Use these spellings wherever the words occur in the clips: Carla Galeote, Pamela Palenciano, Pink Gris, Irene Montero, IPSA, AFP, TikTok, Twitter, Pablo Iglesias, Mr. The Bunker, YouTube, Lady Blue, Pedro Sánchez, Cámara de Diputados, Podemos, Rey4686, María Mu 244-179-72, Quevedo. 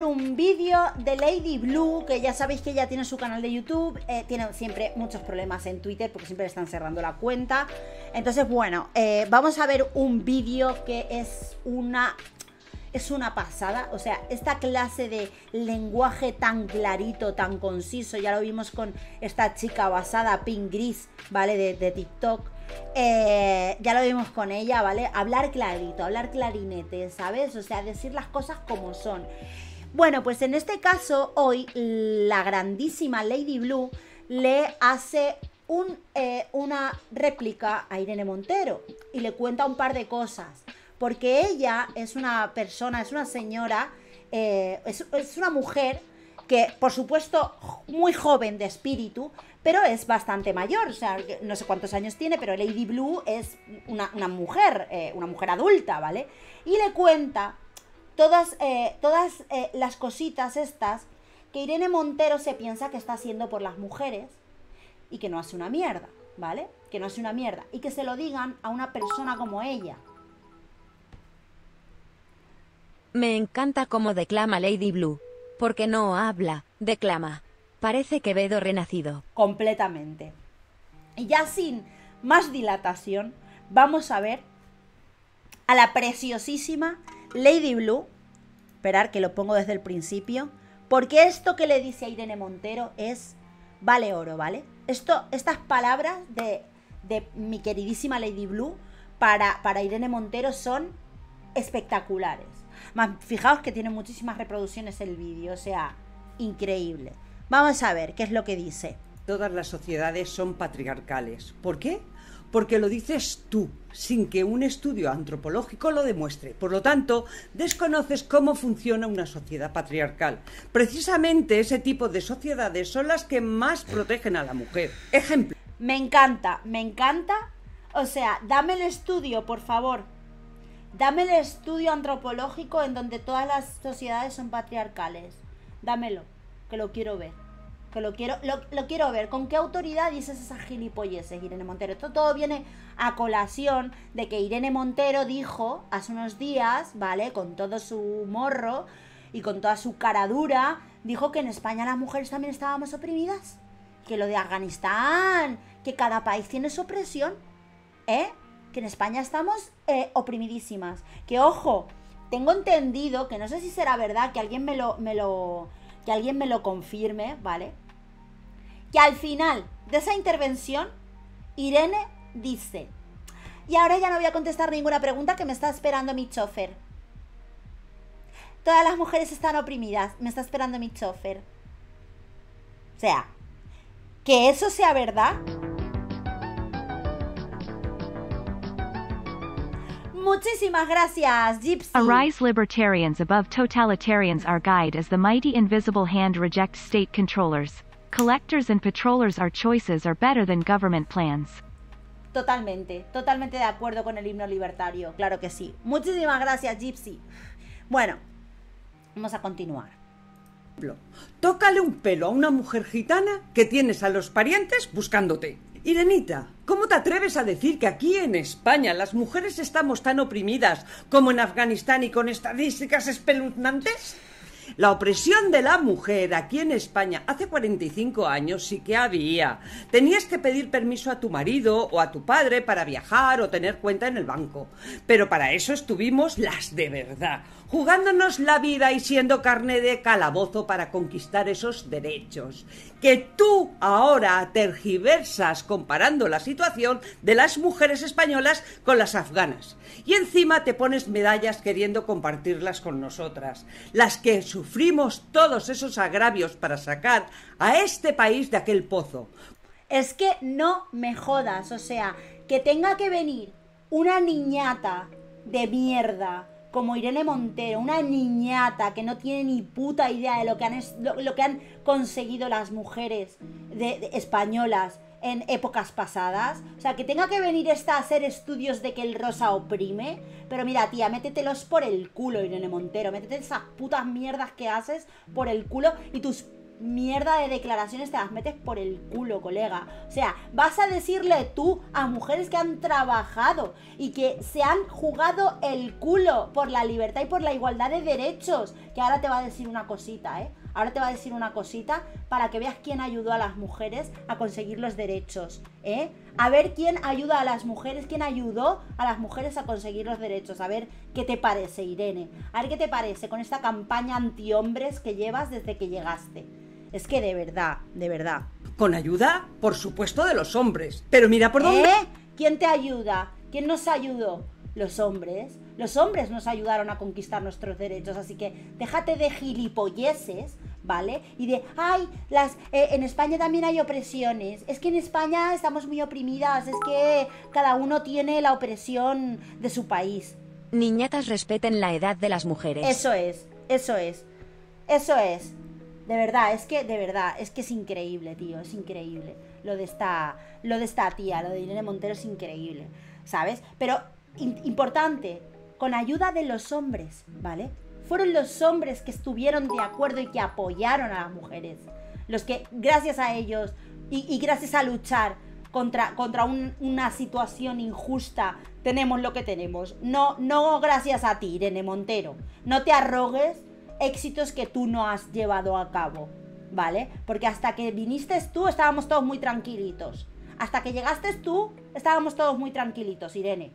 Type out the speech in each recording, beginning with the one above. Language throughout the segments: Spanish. Un vídeo de Lady Blue, que ya sabéis que ella tiene su canal de YouTube, tiene siempre muchos problemas en Twitter porque siempre le están cerrando la cuenta. Entonces bueno, vamos a ver un vídeo que es una pasada. O sea, esta clase de lenguaje tan clarito, tan conciso, ya lo vimos con esta chica basada, Pink Gris, ¿vale? De TikTok. Ya lo vimos con ella, ¿vale? Hablar clarito, hablar clarinete, ¿sabes? O sea, decir las cosas como son. Bueno, pues en este caso hoy la grandísima Lady Blue le hace una réplica a Irene Montero y le cuenta un par de cosas. Porque ella es una persona, es una señora, es una mujer que, por supuesto, muy joven de espíritu, pero es bastante mayor. O sea, no sé cuántos años tiene, pero Lady Blue es una mujer adulta, ¿vale? Y le cuenta todas las cositas estas que Irene Montero se piensa que está haciendo por las mujeres y que no hace una mierda, ¿vale? Que no hace una mierda. Y que se lo digan a una persona como ella. Me encanta cómo declama Lady Blue, porque no habla, declama. Parece Quevedo renacido. Completamente. Y ya sin más dilatación, vamos a ver a la preciosísima Lady Blue. Esperar que lo pongo desde el principio, porque esto que le dice a Irene Montero vale oro, ¿vale? Estas palabras de mi queridísima Lady Blue para Irene Montero son espectaculares. Más, fijaos que tiene muchísimas reproducciones el vídeo, o sea, increíble. Vamos a ver qué es lo que dice. Todas las sociedades son patriarcales. ¿Por qué? Porque lo dices tú, sin que un estudio antropológico lo demuestre. Por lo tanto, desconoces cómo funciona una sociedad patriarcal. Precisamente ese tipo de sociedades son las que más protegen a la mujer. Ejemplo. Me encanta, me encanta. O sea, dame el estudio, por favor. Dame el estudio antropológico en donde todas las sociedades son patriarcales. Dámelo, que lo quiero ver. Que lo quiero ver. ¿Con qué autoridad dices esas gilipolleces, Irene Montero? Esto todo viene a colación de que Irene Montero dijo hace unos días, ¿vale? Con todo su morro y con toda su cara dura, dijo que en España las mujeres también estábamos oprimidas. Que lo de Afganistán, que cada país tiene su opresión, ¿eh? Que en España estamos oprimidísimas. Que ojo, tengo entendido, que no sé si será verdad, que alguien me lo confirme, ¿vale? Que al final de esa intervención, Irene dice: y ahora ya no voy a contestar ninguna pregunta que me está esperando mi chofer. Todas las mujeres están oprimidas, me está esperando mi chofer. O sea, que eso sea verdad. Muchísimas gracias, Gypsy. Arise, libertarians above totalitarians. Our guide as the mighty invisible hand rejects state controllers, collectors and patrollers. Our choices are better than government plans. Totalmente, totalmente de acuerdo con el himno libertario, claro que sí. Muchísimas gracias, Gypsy. Bueno, vamos a continuar. Tócale un pelo a una mujer gitana que tienes a los parientes buscándote. Irenita, ¿cómo te atreves a decir que aquí en España las mujeres estamos tan oprimidas como en Afganistán y con estadísticas espeluznantes? La opresión de la mujer aquí en España hace 45 años sí que había. Tenías que pedir permiso a tu marido o a tu padre para viajar o tener cuenta en el banco. Pero para eso estuvimos las de verdad, jugándonos la vida y siendo carne de calabozo para conquistar esos derechos. Que tú ahora tergiversas comparando la situación de las mujeres españolas con las afganas. Y encima te pones medallas queriendo compartirlas con nosotras, las que sufrimos todos esos agravios para sacar a este país de aquel pozo. Es que no me jodas, o sea, que tenga que venir una niñata de mierda como Irene Montero, una niñata que no tiene ni puta idea de lo que han conseguido las mujeres españolas en épocas pasadas. O sea, que tenga que venir esta a hacer estudios de que el rosa oprime. Pero mira, tía, métetelos por el culo, Irene Montero. Métete esas putas mierdas que haces por el culo y tus mierda de declaraciones te las metes por el culo, colega. O sea, vas a decirle tú a mujeres que han trabajado y que se han jugado el culo por la libertad y por la igualdad de derechos, que ahora te va a decir una cosita, ¿eh? Ahora te va a decir una cosita para que veas quién ayudó a las mujeres a conseguir los derechos, ¿eh? A ver quién ayuda a las mujeres, quién ayudó a las mujeres a conseguir los derechos. A ver qué te parece, Irene. A ver qué te parece con esta campaña antihombres que llevas desde que llegaste. Es que de verdad, de verdad. Con ayuda, por supuesto, de los hombres. Pero mira por dónde... ¿Quién te ayuda? ¿Quién nos ayudó? Los hombres. Los hombres nos ayudaron a conquistar nuestros derechos. Así que déjate de gilipolleces, ¿vale? Y de, ay, en España también hay opresiones. Es que en España estamos muy oprimidas. Es que cada uno tiene la opresión de su país. Niñatas, respeten la edad de las mujeres. Eso es, eso es, eso es. De verdad, es que, es increíble, tío, es increíble. Lo de esta tía, lo de Irene Montero es increíble, ¿sabes? Pero, importante, con ayuda de los hombres, ¿vale? Fueron los hombres que estuvieron de acuerdo y que apoyaron a las mujeres. Los que, gracias a ellos y gracias a luchar contra una situación injusta, tenemos lo que tenemos. No gracias a ti, Irene Montero. No te arrogues éxitos que tú no has llevado a cabo, ¿vale? Porque hasta que viniste tú estábamos todos muy tranquilitos. Hasta que llegaste tú estábamos todos muy tranquilitos, Irene.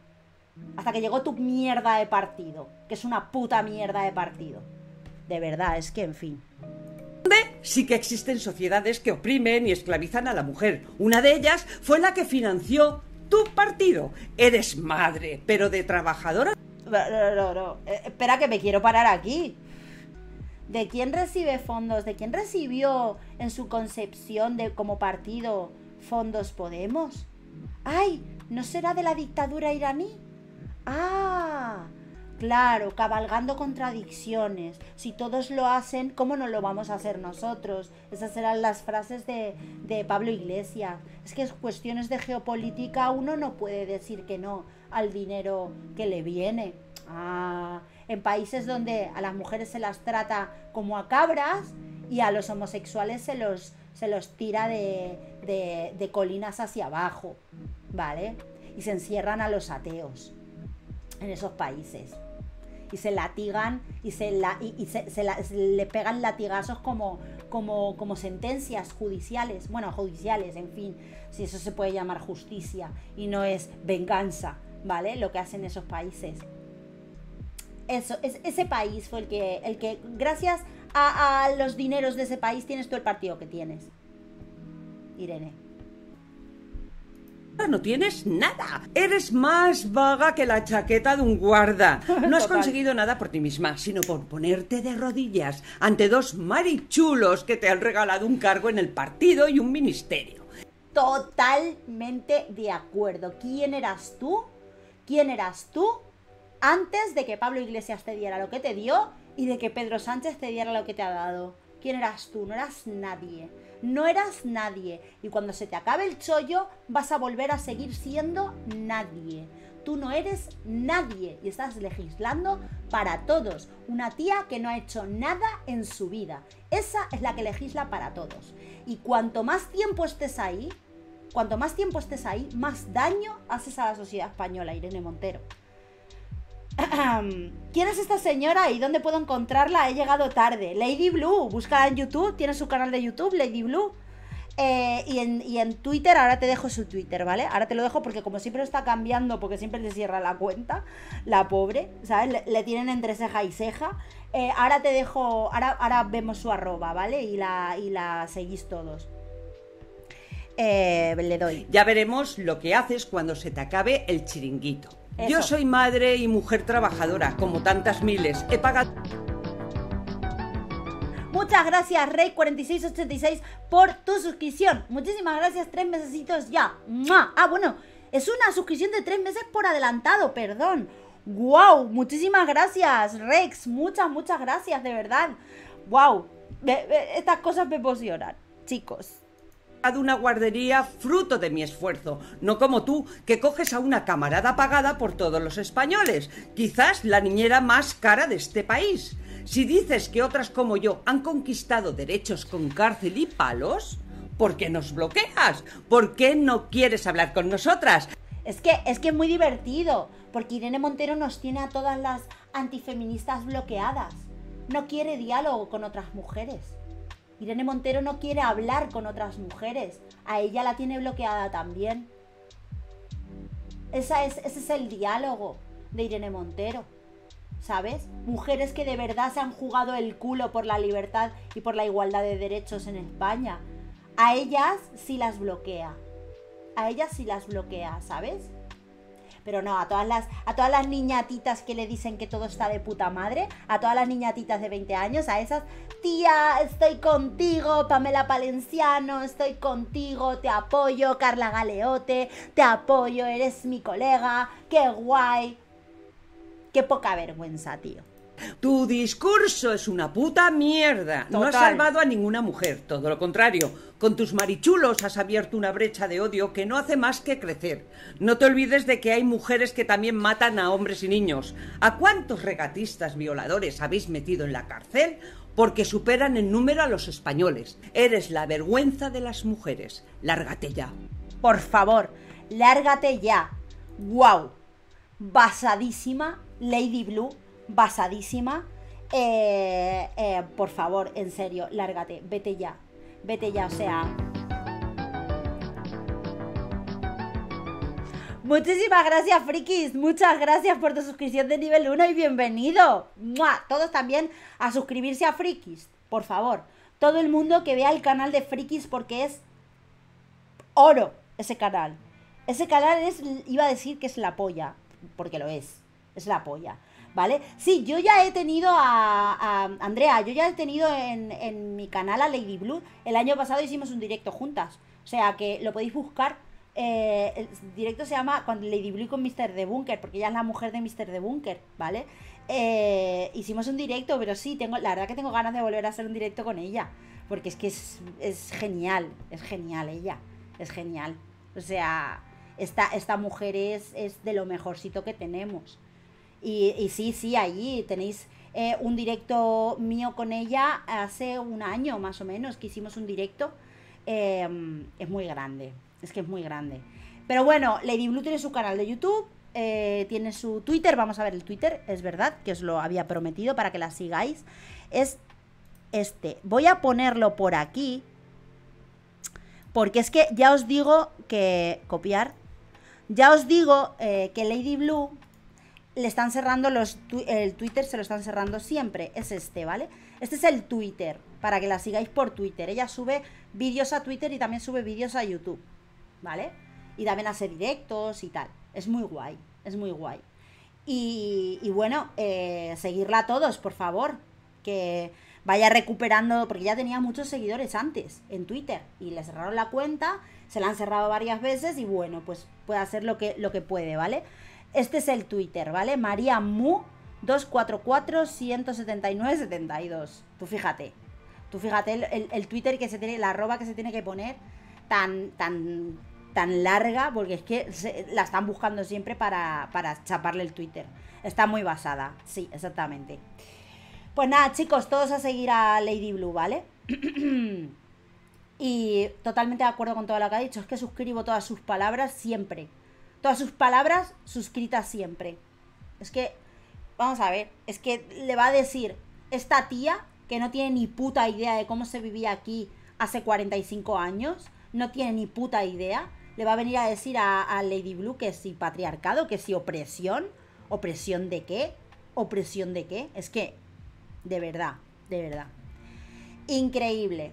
Hasta que llegó tu mierda de partido, que es una puta mierda de partido. De verdad, es que en fin. Sí que existen sociedades que oprimen y esclavizan a la mujer. Una de ellas fue la que financió tu partido. Eres madre, pero de trabajadora... No. Espera, que me quiero parar aquí. ¿De quién recibe fondos? ¿De quién recibió en su concepción de como partido fondos Podemos? ¡Ay! ¿No será de la dictadura iraní? ¡Ah! Claro, cabalgando contradicciones. Si todos lo hacen, ¿cómo no lo vamos a hacer nosotros? Esas eran las frases de Pablo Iglesias. Es que en cuestiones de geopolítica uno no puede decir que no al dinero que le viene. ¡Ah! En países donde a las mujeres se las trata como a cabras y a los homosexuales se los tira de colinas hacia abajo, ¿vale? Y se encierran a los ateos en esos países. Y se latigan y le pegan latigazos como sentencias judiciales. Bueno, judiciales, en fin, si eso se puede llamar justicia y no es venganza, ¿vale? Lo que hacen esos países. Eso, ese país fue el que gracias a los dineros de ese país tienes tú el partido que tienes, Irene. No tienes nada. Eres más vaga que la chaqueta de un guarda. No has conseguido nada por ti misma, sino por ponerte de rodillas ante dos marichulos que te han regalado un cargo en el partido y un ministerio. Totalmente de acuerdo. ¿Quién eras tú? ¿Quién eras tú antes de que Pablo Iglesias te diera lo que te dio y de que Pedro Sánchez te diera lo que te ha dado? ¿Quién eras tú? No eras nadie. No eras nadie. Y cuando se te acabe el chollo, vas a volver a seguir siendo nadie. Tú no eres nadie y estás legislando para todos. Una tía que no ha hecho nada en su vida. Esa es la que legisla para todos. Y cuanto más tiempo estés ahí, más daño haces a la sociedad española, Irene Montero. ¿Quién es esta señora y dónde puedo encontrarla? He llegado tarde. Lady Blue, búscala en YouTube, tiene su canal de YouTube, Lady Blue. Y en Twitter, ahora te dejo su Twitter, ¿vale? Ahora te lo dejo porque como siempre lo está cambiando, porque siempre le cierra la cuenta, la pobre, ¿sabes? Le tienen entre ceja y ceja. Ahora te dejo, ahora vemos su arroba, ¿vale? Y la seguís todos. Le doy. Ya veremos lo que haces cuando se te acabe el chiringuito. Eso. Yo soy madre y mujer trabajadora, como tantas miles. He pagado... Muchas gracias, Rey4686, por tu suscripción. Muchísimas gracias, 3 mesecitos ya. ¡Mua! Ah, bueno, es una suscripción de 3 meses por adelantado, perdón. ¡Wow! Muchísimas gracias, Rex. Muchas gracias, de verdad. ¡Wow! Estas cosas me emocionan, chicos. De una guardería fruto de mi esfuerzo, no como tú, que coges a una camarada pagada por todos los españoles, quizás la niñera más cara de este país. Si dices que otras como yo han conquistado derechos con cárcel y palos, ¿por qué nos bloqueas? ¿Por qué no quieres hablar con nosotras? Es que es muy divertido, porque Irene Montero nos tiene a todas las antifeministas bloqueadas. No quiere diálogo con otras mujeres. Irene Montero no quiere hablar con otras mujeres. A ella la tiene bloqueada también. Ese es el diálogo de Irene Montero, ¿sabes? Mujeres que de verdad se han jugado el culo por la libertad y por la igualdad de derechos en España. A ellas sí las bloquea. A ellas sí las bloquea, ¿sabes? Pero no, a todas las niñatitas que le dicen que todo está de puta madre, a todas las niñatitas de 20 años, a esas, tía, estoy contigo, Pamela Palenciano, estoy contigo, te apoyo, Carla Galeote, te apoyo, eres mi colega, qué guay. Qué poca vergüenza, tío. Tu discurso es una puta mierda. Total. No has salvado a ninguna mujer, todo lo contrario. Con tus marichulos has abierto una brecha de odio que no hace más que crecer. No te olvides de que hay mujeres que también matan a hombres y niños. ¿A cuántos regatistas violadores habéis metido en la cárcel? Porque superan en número a los españoles. Eres la vergüenza de las mujeres. Lárgate ya. Por favor, lárgate ya. ¡Guau! Basadísima, Lady Blue. Basadísima, por favor, en serio, lárgate, vete ya, o sea. Muchísimas gracias, frikis, muchas gracias por tu suscripción de nivel 1 y bienvenido. ¡Mua! Todos también a suscribirse a frikis, por favor. Todo el mundo que vea el canal de frikis porque es oro ese canal. Ese canal es, iba a decir que es la polla, porque lo es la polla. ¿Vale? Sí, yo ya he tenido a Andrea, yo ya he tenido en mi canal a Lady Blue. El año pasado hicimos un directo juntas. O sea que lo podéis buscar. El directo se llama con Lady Blue y con Mr. The Bunker, porque ella es la mujer de Mr. The Bunker, ¿vale? Hicimos un directo, pero sí, la verdad que tengo ganas de volver a hacer un directo con ella. Porque es que es genial ella, es genial. O sea, esta mujer es de lo mejorcito que tenemos. Y sí, sí, allí tenéis un directo mío con ella hace un año más o menos que hicimos un directo. Es muy grande, es que es muy grande. Pero bueno, Lady Blue tiene su canal de YouTube, tiene su Twitter, vamos a ver el Twitter, es verdad que os lo había prometido para que la sigáis. Es este, voy a ponerlo por aquí, porque es que ya os digo que, copiar, ya os digo que Lady Blue... le están cerrando el Twitter, se lo están cerrando siempre. Es este, ¿vale? Este es el Twitter, para que la sigáis por Twitter. Ella sube vídeos a Twitter y también sube vídeos a YouTube, ¿vale? Y también hace directos y tal. Es muy guay, es muy guay. Y bueno, seguirla a todos, por favor. Que vaya recuperando, porque ya tenía muchos seguidores antes en Twitter. Y le cerraron la cuenta, se la han cerrado varias veces y bueno, pues puede hacer lo que puede, ¿vale? Este es el Twitter, ¿vale? María Mu 244-179-72. Tú fíjate el Twitter que se tiene, la arroba que se tiene que poner tan larga, porque es que la están buscando siempre para chaparle el Twitter. Está muy basada, sí, exactamente. Pues nada, chicos, todos a seguir a Lady Blue, ¿vale? Y totalmente de acuerdo con todo lo que ha dicho, es que suscribo todas sus palabras siempre. Todas sus palabras suscritas siempre. Es que, vamos a ver, es que le va a decir esta tía que no tiene ni puta idea de cómo se vivía aquí hace 45 años, no tiene ni puta idea, le va a venir a decir a Lady Blue que sí patriarcado, que sí opresión. ¿Opresión de qué? ¿Opresión de qué? Es que, de verdad, increíble.